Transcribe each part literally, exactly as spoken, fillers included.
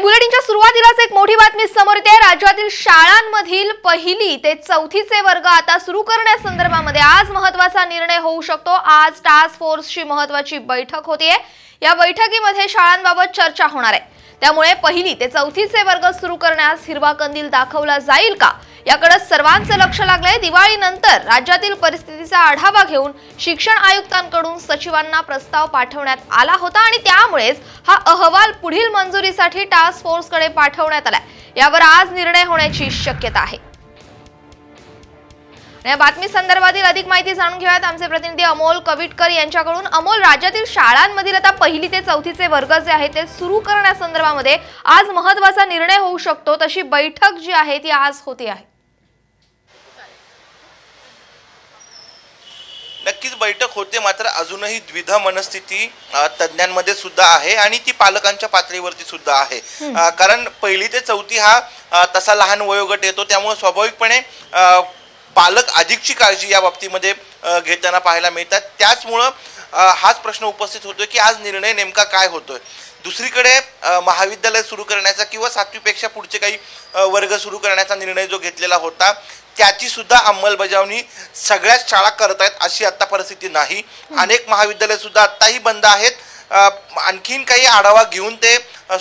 बुलेटिनच्या सुरुवातीलाच एक मोठी बातमी समोर येते। राज्यातील शाळांमधील पहिली ते चौथी चे वर्ग आता सुरू करण्यासंदर्भात आज महत्त्वाचा निर्णय होऊ शकतो। आज टास्क फोर्सची महत्त्वाची बैठक होते। या बैठकीमध्ये शाळांबाबत चर्चा होणार आहे। त्यामुळे पहिली ते चौथी चे वर्ग सुरू करण्यास हिरवा कंदील दाखवला जाईल का याकडे सर्वांचं लक्ष लागले। दिवाळीनंतर राज्यातील परिस्थितीचा आढावा घेऊन शिक्षण आयुक्तांकडून सचिवांना प्रस्ताव पाठवण्यात आला होता आणि त्यामुळेच हा अहवाल पुढील मंजुरीसाठी टास्क फोर्सकडे पाठवण्यात आला। यावर आज निर्णय होण्याची शक्यता आहे। या बातमी संदर्भातील अधिक माहिती जाणून घेऊयात आमचे प्रतिनिधी अमोल कविटकर यांच्याकडून। अमोल, राज्यातील शाळांमधील आता पहिली ते चौथी चे वर्ग जे आहेत ते सुरू करण्यासंदर्भामध्ये आज महत्त्वाचा निर्णय होऊ शकतो, तशी बैठक जी आहे ती आज होती आहे। नक्कीच बैठक होते, मात्र अजूनही द्विधा मनस्थिती तज्ञांमध्ये सुद्धा आहे आणि ती पालकांच्या पातळीवरती सुद्धा आहे। कारण पहिली ते चौथी हा तसा लहान वयोगट येतो, त्यामुळे स्वाभाविकपणे पालक अधिकची काळजी या बाबतीमध्ये घेताना पाहायला मिळतात। त्याचमुळं हाच प्रश्न उपस्थित होतोय की आज निर्णय नेमका काय होतोय। दुसरीकडे महाविद्यालय सुरू करण्याचा किंवा सातवीपेक्षा पुढचे काही वर्ग सुरू करण्याचा निर्णय जो घेतलेला होता त्याची सुद्धा अंमलबजावणी सगळ्याच शाळा करत आहेत अशी आत्ता परिस्थिती नाही। अनेक महाविद्यालय सुद्धा आत्ताही बंद आहेत, आणखीन काही आढावा घेऊन ते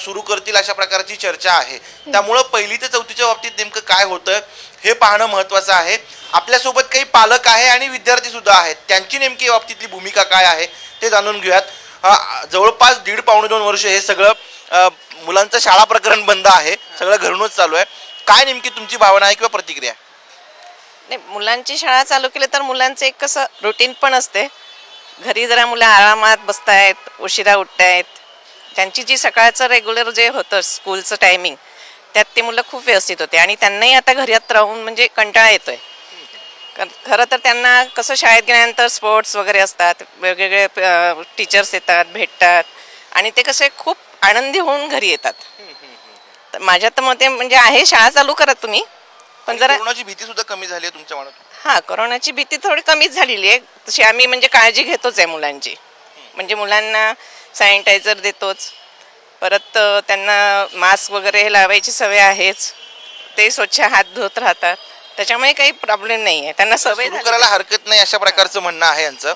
सुरू करतील अशा प्रकारची चर्चा आहे। त्यामुळे पहिली ते चौथीच्या बाबतीत नेमकं काय होतं हे पाहणं महत्त्वाचं आहे। आपल्यासोबत काही पालक आहे आणि विद्यार्थी सुद्धा आहेत, त्यांची नेमकी बाबतीतली भूमिका काय आहे ते जाणून घेऊयात। जवळपास दीड पावणे दोन वर्ष हे सगळं मुलांचं शाळा प्रकरण बंद आहे, सगळं घरूनच चालू आहे। काय नेमकी तुमची भावना आहे किंवा प्रतिक्रिया? नाही, मुलांची शाळा चालू केली तर मुलांचं एक कसं रुटीन पण असते, घरी जरा मुलं आरामात बसतायत, उशिरा उठतायत, त्यांची जी सकाळचं रेग्युलर जे होतं स्कूलचं टायमिंग त्यात ते मुलं खूप व्यवस्थित होते आणि त्यांनाही आता घरात राहून म्हणजे कंटाळा येतोय। खरं तर त्यांना कसं शाळेत गेल्यानंतर स्पोर्ट्स वगैरे असतात, वेगवेगळे टीचर्स येतात, भेटतात आणि ते कसे खूप आनंदी होऊन घरी येतात। माझ्या तर मते म्हणजे आहे, शाळा चालू करा तुम्ही, पण जरा कोरोनाची भीती सुद्धा कमी झाली आहे तुमच्या मनात? हां, कोरोनाची भीती थोडी कमीच झालेली आहे। तशी आम्ही म्हणजे काळजी घेतोच आहे मुलांची, म्हणजे मुलांना सॅनिटायझर देतोच, परत त्यांना मास्क वगैरे हे लावायची सवय आहेच, ते स्वच्छ हात धुत राहतात, त्याच्यामुळे काही प्रॉब्लेम नाही आहे, त्यांना सवय करायला हरकत नाही अशा प्रकारचं म्हणणं आहे यांचं।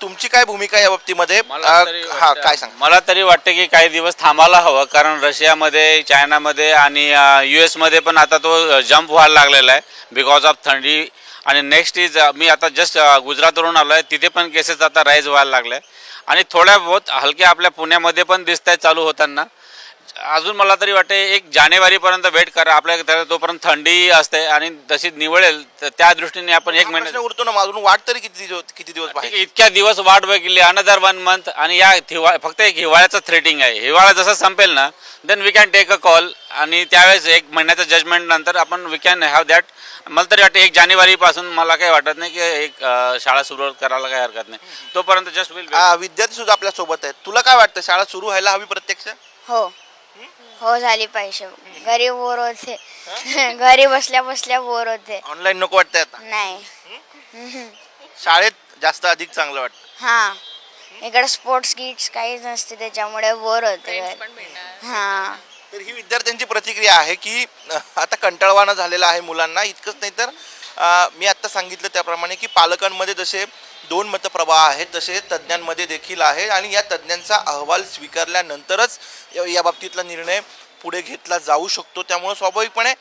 तुमची काय भूमिका या बाबतीमध्ये? हा, काय सांग? मला तरी वाटतं की काही दिवस थांबायला हवं, कारण रशियामध्ये, चायनामध्ये आणि यू एसमध्ये पण आता तो जम्प व्हायला लागलेला आहे बिकॉज ऑफ थंडी। आणि नेक्स्ट इज मी आता जस्ट गुजरातवरून आलो आहे, तिथे पण केसेस आता राईज व्हायला लागले आणि थोड्या बहुत हलक्या आपल्या पुण्यामध्ये पण दिसत आहेत चालू होताना। अजून मला तरी वाटते एक जानेवारीपर्यंत वेट करा, आपल्या तोपर्यंत थंडी असते आणि तशी निवळेल, तर त्या दृष्टीने आपण एक महिना उरतो ना, अजून वाट तरी किती किती दिवस? इतक्या दिवस वाट बघितली, अनदर वन मंथ, आणि या हिवाळ्या फक्त एक हिवाळ्याचं थ्रेटिंग आहे। हिवाळा जसं संपेल ना then we can take a call आणि त्यावेळेस एक महिन्याच्या जजमेंट नंतर आपण वी कॅन हॅव दॅट। मला तरी वाटतं एक जानेवारीपासून मला काही वाटत नाही की एक शाळा सुरू करायला काही हरकत नाही, तोपर्यंत जस्ट विल विद्यार्थी सुद्धा आपल्या सोबत आहेत। तुला काय वाटतं, शाळा सुरू व्हायला हवी प्रत्यक्ष? हो हो, झाली पाहिजे, घरी बोर होते, घरी बसल्या बसल्या बोर होते। ऑनलाईन नको वाटतंय आता? नाही, शाळेत जास्त अधिक चांगलं वाटतं। हा, इकडे स्पोर्ट्स किट्स काहीच नसते, त्याच्यामुळे बोर होते। हा, तर ही विद्यार्थ्यांची प्रतिक्रिया आहे की आता कंटाळवाणं झालेला आहे मुलांना। इतकंच नाही तर मी आत्ता सांगितलं त्याप्रमाणे की पालकांमध्ये जसे दोन मतप्रवाह आहेत तसे तज्ज्ञांमध्ये देखील आहे आणि या तज्ज्ञांचा अहवाल स्वीकारल्यानंतरच या बाबतीतला निर्णय पुढे घेतला जाऊ शकतो। त्यामुळे स्वाभाविकपणे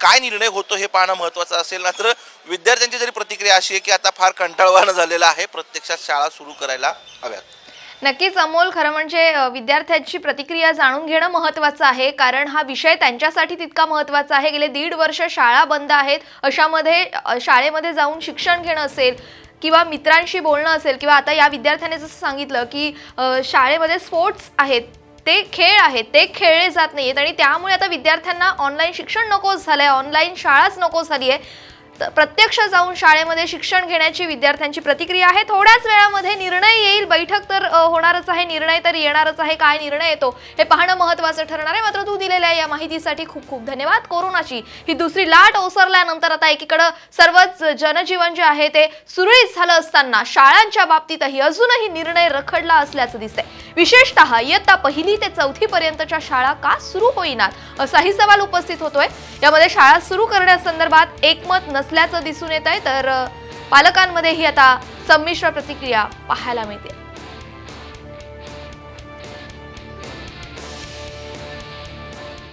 काय निर्णय होतो हे पाहणं महत्त्वाचं असेल, मात्र विद्यार्थ्यांची जरी प्रतिक्रिया अशी आहे की आता फार कंटाळवाणं झालेलं आहे, प्रत्यक्षात शाळा सुरू करायला हव्यात। नक्कीच अमोल, खरं म्हणजे विद्यार्थ्यांची प्रतिक्रिया जाणून घेणं महत्त्वाचं आहे, कारण हा विषय त्यांच्यासाठी तितका महत्त्वाचा आहे। गेले दीड वर्ष शाळा बंद आहेत, अशामध्ये शाळेमध्ये जाऊन शिक्षण घेणं असेल किंवा मित्रांशी बोलणं असेल किंवा आता या विद्यार्थ्याने जसं सांगितलं की शाळेमध्ये स्पोर्ट्स आहेत, ते खेळ आहेत, ते खेळले जात नाहीत आणि त्यामुळे आता विद्यार्थ्यांना ऑनलाईन शिक्षण नकोच झालं आहे, ऑनलाईन शाळाच नको झाली आहे। प्रत्यक्ष जाऊन शाळेमध्ये शिक्षण घेण्याची विद्यार्थ्यांची प्रतिक्रिया आहे। थोड्याच वेळामध्ये निर्णय येईल, बैठक तर होणारच आहे, निर्णय तर येणारच आहे। काय निर्णय येतो हे पाहणं महत्त्वाचं ठरणार आहे। मात्र तू दिलेल्या या माहितीसाठी खूप खूप धन्यवाद। कोरोनाची ही दुसरी लाट ओसरल्यानंतर आता एकीकडे सर्वच जनजीवन जे आहे ते सुरळीत झालं असताना शाळांच्या बाबतीतही अजूनही निर्णय रखडला असल्याचं दिसतंय। विशेषतः इयत्ता पहिली ते चौथी पर्यंतच्या शाळा का सुरू होईनात असाही सवाल उपस्थित होतोय। यामध्ये शाळा सुरू करण्यासंदर्भात एकमत नसल्याचं दिसून येतंय, तर पालकांमध्येही आता संमिश्र प्रतिक्रिया पाहायला मिळते।